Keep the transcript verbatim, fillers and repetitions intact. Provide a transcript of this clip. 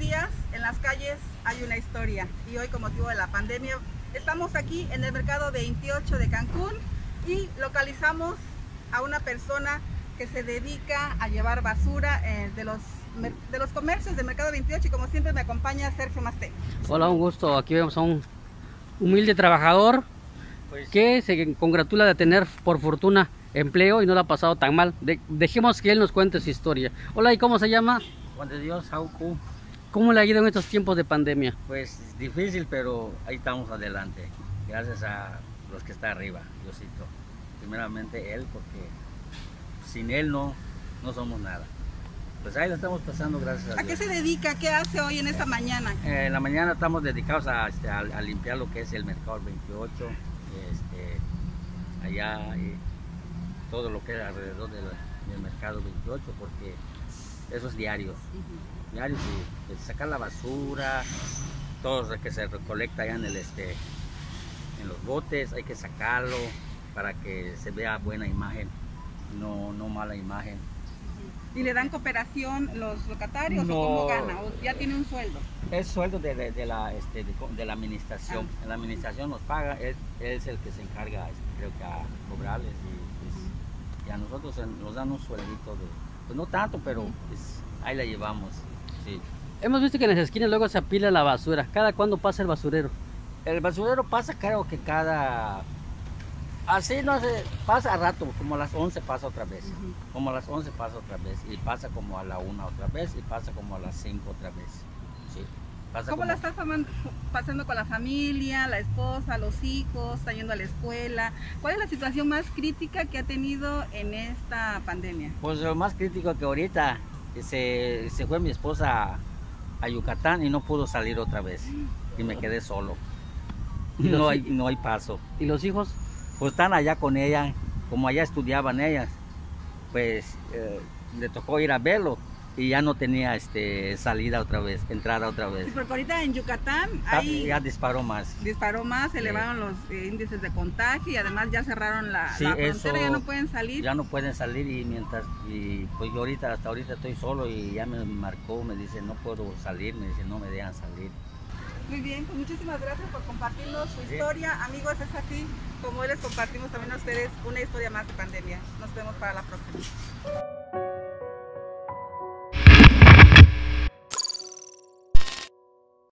días en las calles hay una historia, y hoy con motivo de la pandemia estamos aquí en el mercado veintiocho de Cancún y localizamos a una persona que se dedica a llevar basura eh, de, los, de los comercios del mercado veintiocho, y como siempre me acompaña Sergio Masté. Hola, un gusto. Aquí vemos a un humilde trabajador que se congratula de tener por fortuna empleo y no lo ha pasado tan mal. De, dejemos que él nos cuente su historia. Hola, ¿y cómo se llama? Juan de Dios Aucu. ¿Cómo le ha ido en estos tiempos de pandemia? Pues difícil, pero ahí estamos adelante, gracias a los que están arriba, Diosito. Primeramente él, porque sin él no, no somos nada. Pues ahí lo estamos pasando, gracias a Dios. ¿A qué se dedica? ¿Qué hace hoy en esta eh, mañana? Eh, en la mañana estamos dedicados a, a, a limpiar lo que es el mercado veintiocho, este, allá, y todo lo que es alrededor del, del mercado veintiocho, porque eso es diario. Uh-huh. Diario, de sacar la basura, todo lo que se recolecta allá en el este en los botes, hay que sacarlo para que se vea buena imagen, no, no mala imagen. ¿Y le dan cooperación los locatarios? No, o ¿cómo gana? ¿O ya tiene un sueldo? Es sueldo de, de, de, la, este, de, de la administración. Ah. La administración nos paga, él, él es el que se encarga, creo que a cobrarles, y, pues, y a nosotros nos dan un sueldito de, pues no tanto, pero pues, ahí la llevamos. Sí. Hemos visto que en las esquinas luego se apila la basura. ¿Cada cuándo pasa el basurero? El basurero pasa, creo que cada... Así no sé, pasa a rato, como a las once pasa otra vez. Uh-huh. Como a las once pasa otra vez, y pasa como a la una otra vez, y pasa como a las cinco otra vez. Sí. Pasa. ¿Cómo como... la estás pasando con la familia, la esposa, los hijos, está yendo a la escuela? ¿Cuál es la situación más crítica que ha tenido en esta pandemia? Pues lo más crítico que ahorita... Se, se fue mi esposa a, a Yucatán y no pudo salir otra vez, y me quedé solo. No hay, no hay paso. ¿Y los hijos? Pues están allá con ella, como allá estudiaban ellas, pues eh, le tocó ir a verlo y ya no tenía este, salida otra vez, entrada otra vez. Sí, porque ahorita en Yucatán ahí ya disparó más. Disparó más, se elevaron los eh, índices de contagio, y además ya cerraron la, sí, la frontera, eso, ya no pueden salir. Ya no pueden salir, y mientras, y pues yo ahorita, hasta ahorita estoy solo, y ya me marcó, me dice no puedo salir, me dice no me dejan salir. Muy bien, pues muchísimas gracias por compartirnos su sí. historia. Amigos, es así como les compartimos también a ustedes una historia más de pandemia. Nos vemos para la próxima.